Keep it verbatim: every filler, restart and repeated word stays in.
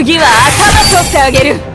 次は頭取ってあげる。